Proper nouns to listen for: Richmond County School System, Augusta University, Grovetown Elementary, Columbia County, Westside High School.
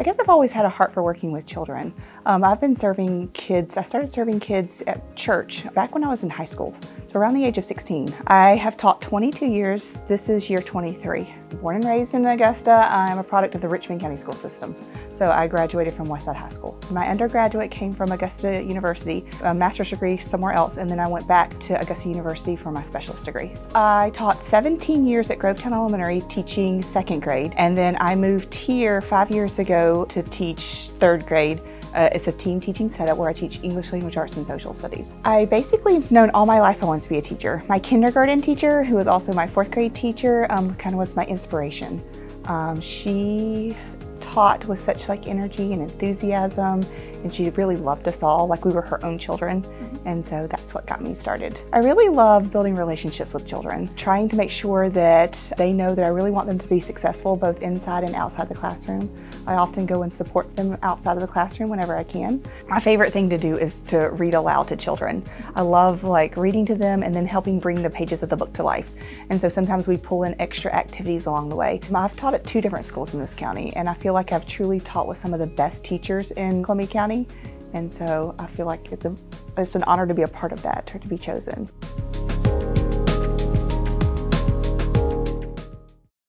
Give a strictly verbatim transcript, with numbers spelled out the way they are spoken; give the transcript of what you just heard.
I guess I've always had a heart for working with children. Um, I've been serving kids. I started serving kids at church back when I was in high school, so around the age of sixteen. I have taught twenty-two years. This is year twenty-three. Born and raised in Augusta, I'm a product of the Richmond County School System. So I graduated from Westside High School. My undergraduate came from Augusta University, a master's degree somewhere else, and then I went back to Augusta University for my specialist degree. I taught seventeen years at Grovetown Elementary teaching second grade, and then I moved here five years ago to teach third grade. Uh, it's a team teaching setup where I teach English, language arts, and social studies. I basically have known all my life I wanted to be a teacher. My kindergarten teacher, who was also my fourth grade teacher, um, kind of was my inspiration. Um, she taught with such like energy and enthusiasm, and she really loved us all like we were her own children. Mm-hmm. And so that's what got me started. I really love building relationships with children, trying to make sure that they know that I really want them to be successful both inside and outside the classroom. I often go and support them outside of the classroom whenever I can. My favorite thing to do is to read aloud to children. I love like reading to them and then helping bring the pages of the book to life. And so sometimes we pull in extra activities along the way. I've taught at two different schools in this county, and I feel like I've truly taught with some of the best teachers in Columbia County. And so I feel like it's, a, it's an honor to be a part of that, or to be chosen.